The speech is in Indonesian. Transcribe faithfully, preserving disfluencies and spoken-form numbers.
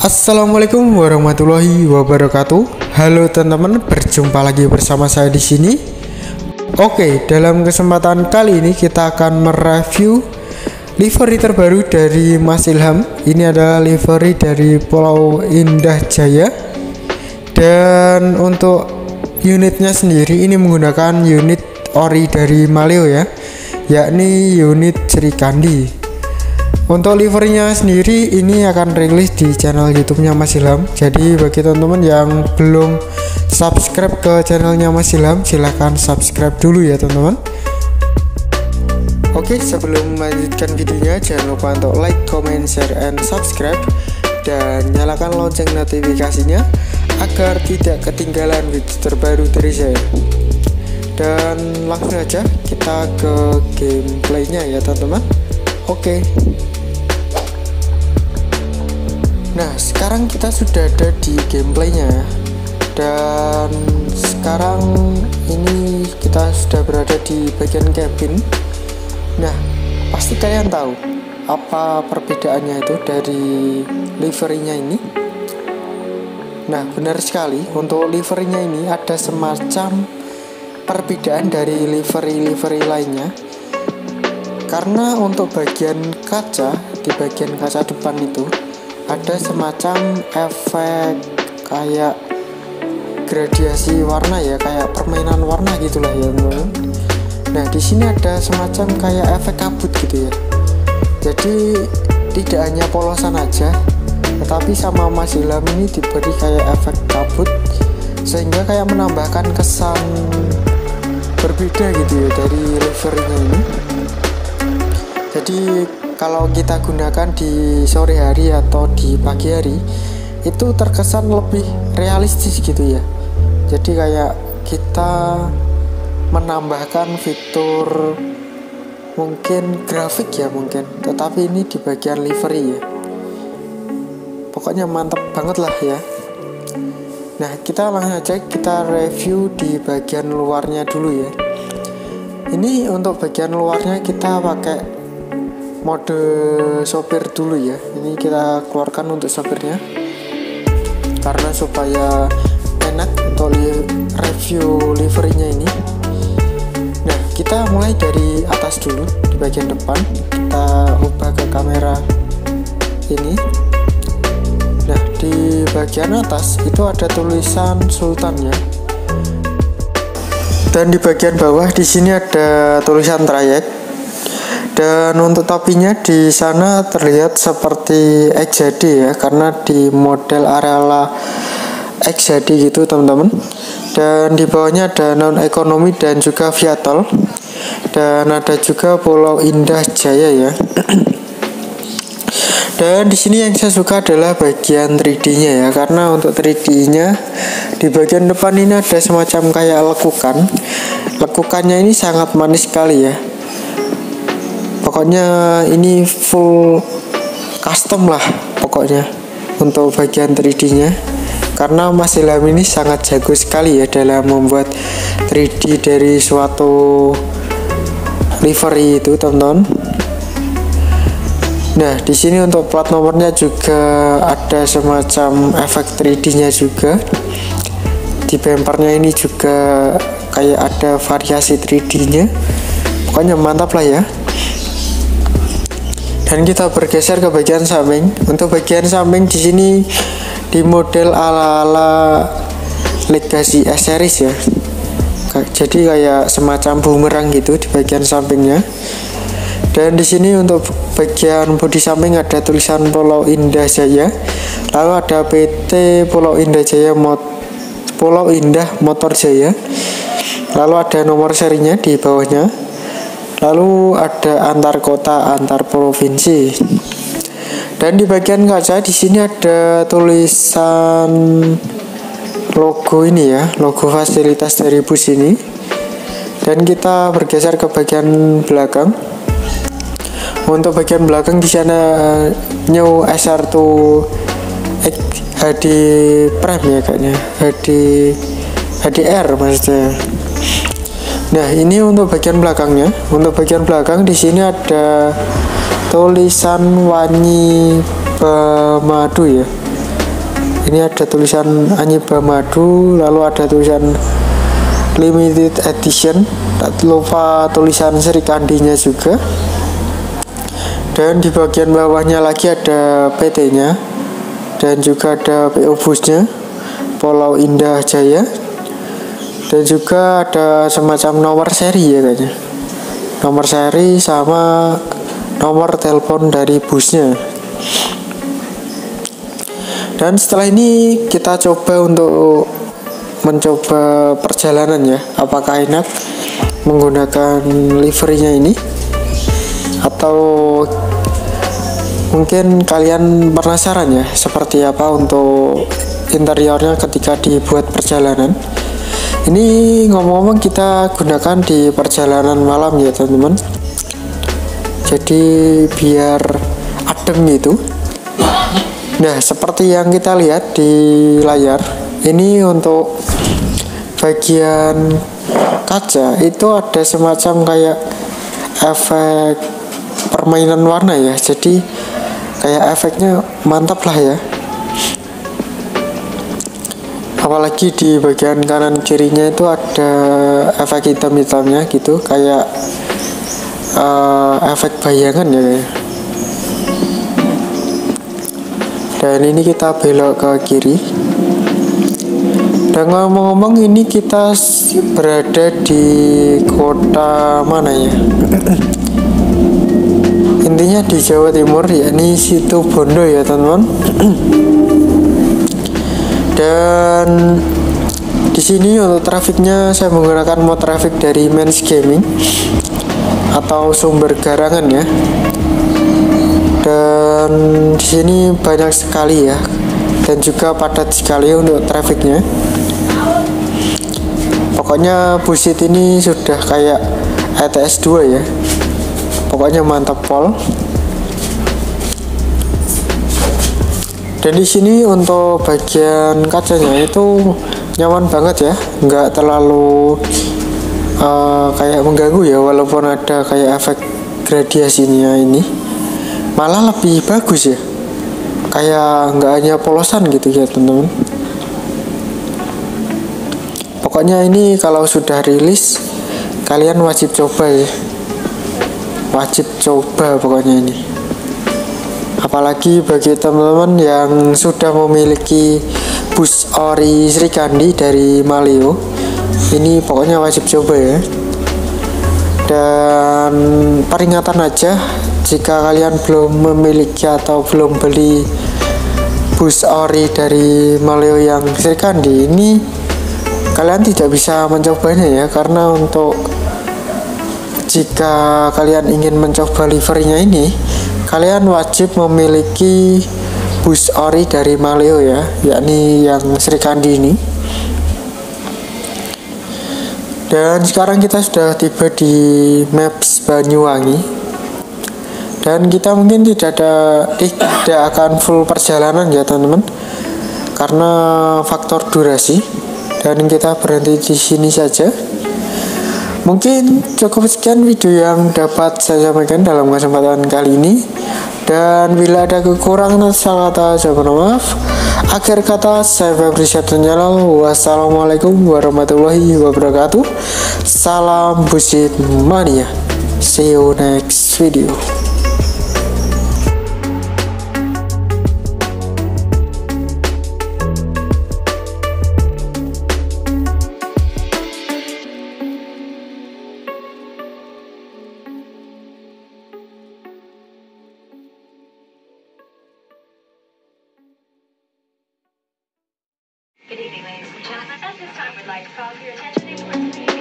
Assalamualaikum warahmatullahi wabarakatuh. Halo teman-teman, berjumpa lagi bersama saya di sini. Oke, dalam kesempatan kali ini kita akan mereview livery terbaru dari Mas Ilham. Ini adalah livery dari Pulau Indah Jaya. Dan untuk unitnya sendiri ini menggunakan unit ori dari Maleo ya, yakni unit Srikandi. Untuk liverynya sendiri ini akan rilis di channel YouTube-nya Mas Ilham. Jadi bagi teman-teman yang belum subscribe ke channelnya Mas Ilham, silahkan subscribe dulu ya teman-teman. Oke, sebelum melanjutkan videonya, jangan lupa untuk like, comment, share, and subscribe, dan nyalakan lonceng notifikasinya agar tidak ketinggalan video terbaru dari saya. Dan langsung aja kita ke gameplaynya ya teman-teman. Oke. Nah, sekarang kita sudah ada di gameplaynya, dan sekarang ini kita sudah berada di bagian cabin. Nah, pasti kalian tahu apa perbedaannya itu dari liverynya ini. Nah, benar sekali, untuk liverynya ini ada semacam perbedaan dari livery-livery lainnya, karena untuk bagian kaca, di bagian kaca depan itu ada semacam efek kayak gradiasi warna ya, kayak permainan warna gitulah ya teman-teman. Nah, di sini ada semacam kayak efek kabut gitu ya. Jadi tidak hanya polosan aja, tetapi sama Mas Ilham ini diberi kayak efek kabut, sehingga kayak menambahkan kesan berbeda gitu ya dari liverynya ini. Jadi kalau kita gunakan di sore hari atau di pagi hari itu terkesan lebih realistis gitu ya. Jadi kayak kita menambahkan fitur mungkin grafik ya mungkin, tetapi ini di bagian livery ya. Pokoknya mantap banget lah ya. Nah, kita langsung aja kita review di bagian luarnya dulu ya. Ini untuk bagian luarnya kita pakai mode sopir dulu ya. Ini kita keluarkan untuk sopirnya karena supaya enak untuk review liverynya ini. Nah, kita mulai dari atas dulu. Di bagian depan kita ubah ke kamera ini. Nah, di bagian atas itu ada tulisan Sultan ya, dan di bagian bawah di sini ada tulisan trayek. Dan untuk topinya di sana terlihat seperti X J D ya, karena di model Arela X J D gitu teman-teman. Dan di bawahnya ada non ekonomi dan juga Viatol, dan ada juga Pulau Indah Jaya ya. Dan di sini yang saya suka adalah bagian tiga D-nya ya, karena untuk tiga D-nya di bagian depan ini ada semacam kayak lekukan. Lekukannya ini sangat manis sekali ya. Pokoknya ini full custom lah pokoknya untuk bagian tiga D-nya, karena Mas Ilham ini sangat jago sekali ya dalam membuat tiga D dari suatu livery itu teman-teman. Nah, di sini untuk plat nomornya juga ada semacam efek tiga D-nya juga. Di bempernya ini juga kayak ada variasi tiga D-nya. Pokoknya mantap lah ya. Dan kita bergeser ke bagian samping. Untuk bagian samping di sini di model ala-ala Legacy S series ya. Jadi kayak semacam bumerang gitu di bagian sampingnya. Dan di sini untuk bagian bodi samping ada tulisan Pulau Indah Jaya. Lalu ada P T Pulau Indah Jaya Mot Pulau Indah Motor Jaya. Lalu ada nomor serinya di bawahnya. Lalu ada antar kota, antar provinsi. Dan di bagian kaca di sini ada tulisan logo ini ya, logo fasilitas dari bus ini. Dan kita bergeser ke bagian belakang. Untuk bagian belakang di sana new S R dua H D Prime ya kayaknya, H D H D R maksudnya. Nah, ini untuk bagian belakangnya. Untuk bagian belakang di sini ada tulisan Wangi Pemadu ya. Ini ada tulisan Anyiba Madu, lalu ada tulisan limited edition, tak lupa tulisan Srikandinya juga. Dan di bagian bawahnya lagi ada P T-nya dan juga ada P O busnya Pulau Indah Jaya, dan juga ada semacam nomor seri ya kayaknya, nomor seri sama nomor telepon dari busnya. Dan setelah ini kita coba untuk mencoba perjalanan ya, apakah enak menggunakan liverynya ini, atau mungkin kalian penasaran ya seperti apa untuk interiornya ketika dibuat perjalanan. Ini ngomong-ngomong kita gunakan di perjalanan malam ya teman-teman, jadi biar adem gitu. Nah, seperti yang kita lihat di layar ini, untuk bagian kaca itu ada semacam kayak efek permainan warna ya, jadi kayak efeknya mantap lah ya. Apalagi di bagian kanan kirinya itu ada efek hitam-hitamnya gitu, kayak uh, efek bayangan ya. Dan ini kita belok ke kiri. Dan ngomong-ngomong ini kita berada di kota mana ya? Intinya di Jawa Timur yakni Situbondo ya teman-teman. Dan di sini untuk trafiknya saya menggunakan mod trafik dari Mens Gaming atau sumber garangan ya. Dan di sini banyak sekali ya, dan juga padat sekali untuk trafiknya. Pokoknya BUSSID ini sudah kayak E T S dua ya, pokoknya mantap pol. Dan di sini untuk bagian kacanya itu nyaman banget ya, nggak terlalu uh, kayak mengganggu ya, walaupun ada kayak efek gradiasinya ini, malah lebih bagus ya, kayak nggak hanya polosan gitu ya teman-teman. Pokoknya ini kalau sudah rilis kalian wajib coba ya, wajib coba pokoknya ini. Apalagi bagi teman-teman yang sudah memiliki bus ori Srikandi dari Maleo, ini pokoknya wajib coba ya. Dan peringatan aja, jika kalian belum memiliki atau belum beli bus ori dari Maleo yang Srikandi ini, kalian tidak bisa mencobanya ya, karena untuk jika kalian ingin mencoba liverynya ini, kalian wajib memiliki bus ori dari Maleo ya, yakni yang Srikandi ini. Dan sekarang kita sudah tiba di Maps Banyuwangi, dan kita mungkin tidak ada eh, tidak akan full perjalanan ya teman-teman, karena faktor durasi. Dan kita berhenti di sini saja. Mungkin cukup sekian video yang dapat saya sampaikan dalam kesempatan kali ini, dan bila ada kekurangan salah kata saya mohon maaf. Akhir kata saya Febri Syatonyala, wassalamualaikum warahmatullahi wabarakatuh, salam BUSSID mania, see you next video. Gentlemen, ladies and gentlemen, at this time we'd like to call for your attention.